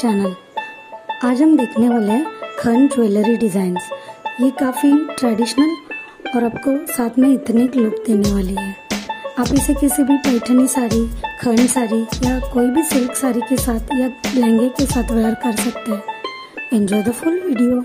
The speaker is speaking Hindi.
चैनल। आज हम देखने वाले हैं खान ज्वेलरी डिज़ाइंस। ये काफ़ी ट्रेडिशनल और आपको साथ में इतने लुक देने वाली है। आप इसे किसी भी पैठनी साड़ी, खान साड़ी या कोई भी सिल्क साड़ी के साथ या लहंगे के साथ वेयर कर सकते हैं। Enjoy the full video.